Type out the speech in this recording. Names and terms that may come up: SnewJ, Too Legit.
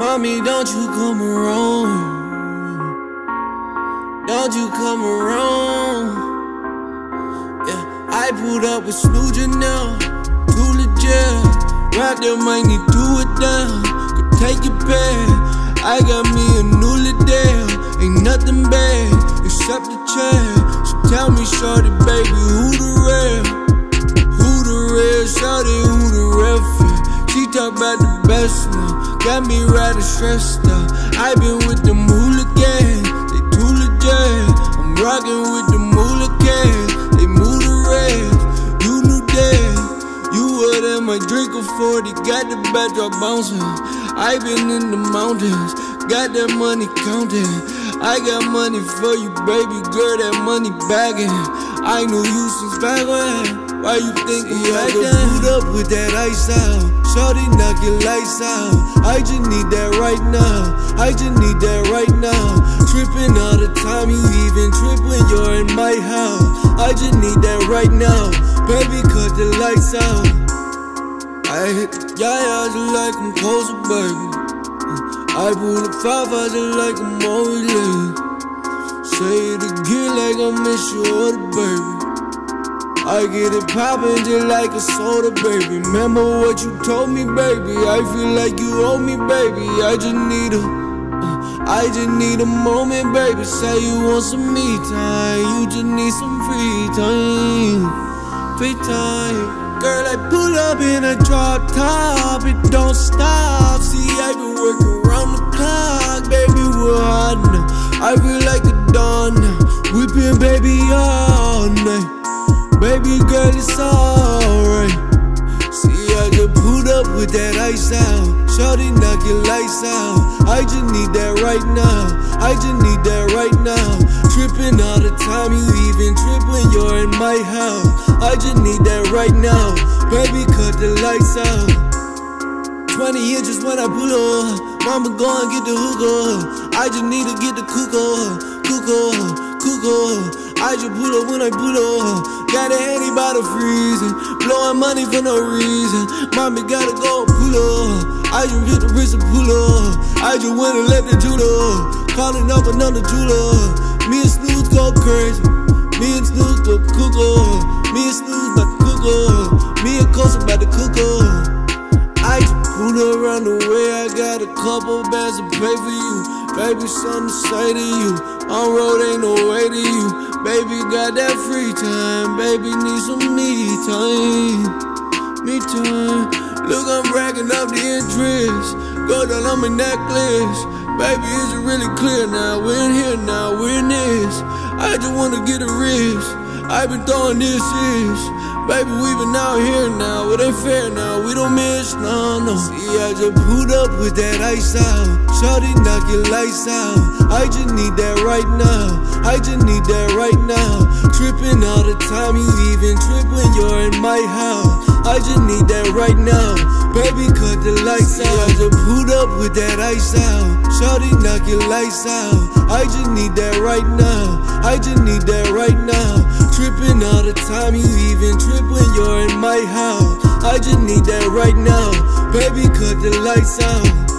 Mommy, don't you come around. Don't you come around. Yeah, I pulled up with SnewJ now. Too legit. Rock that might need to it down. Could take it back. I got me a new Liddell. Ain't nothing bad except the chair. So tell me, shorty, baby, who the real? Shorty, who the real fit? She talk about the best now. Got me rather stressed out. I been with them hooligans, they too legit. I'm rockin' with them hooligans, they move the red. You knew that, you were there, my drink of 40. Got the backdrop bouncing. I been in the mountains, got that money counting. I got money for you, baby girl, that money bagging. I knew you since back when. Why you think you had to boot up with that ice out? Shorty, knock your lights out. I just need that right now. I just need that right now. Tripping all the time, you even trip when you're in my house. I just need that right now. Baby, cut the lights out. I hit the yaya just like I'm closer, baby. I pull the five out just like I'm always late. Say it again like I miss you all the baby. I get it poppin' just like a soda, baby. Remember what you told me, baby. I feel like you owe me, baby. I just need a moment, baby. Say you want some me time. You just need some free time. Free time. Girl, I pull up in a drop top. It don't stop. See, I been working round the clock. Baby, we're hot now. I feel like the dawn now. Whippin' baby all night. Baby girl, it's alright. See, I just pulled up with that ice out. Shorty, knock your lights out. I just need that right now. I just need that right now. Tripping all the time, you even trip when you're in my house. I just need that right now. Baby, cut the lights out. 20 inches when I pull up. Mama, go and get the hookah. I just need to get the cuckoo, cuckoo, cuckoo. I just pull up when I pull up. Got a handy by the freezing. Blowing money for no reason. Mommy gotta go pull up. I just hit the wrist and pull up. I just went and left the jeweler. Calling up another jeweler. Me and Snooze go crazy. Me and Snooze go cuckoo. Me and Snooze about the cuckoo. Me and Coach about the cuckoo. I just pull around the way. I got a couple bags to pay for you. Baby, something to say to you. On road ain't no way to you. Baby got that free time, baby need some me time, me time. Look, I'm racking up the interest, go down on my necklace. Baby, is it really clear now? We're in here now, we're in this. I just wanna get a wrist, I've been throwing this ish. Baby, we been out here now, it ain't fair now, we don't miss, no, no. See, I just pulled up with that ice out. Shorty, knock your lights out. I just need that right now. I just need that right now. Tripping all the time, you even trip when you're in my house. I just need that right now. Baby, cut the lights out. I just pulled up with that ice out. Shorty, knock your lights out. I just need that right now. I just need that right now. Tripping all the time, you even trip when you're in my house. I just need that right now. Baby, cut the lights out.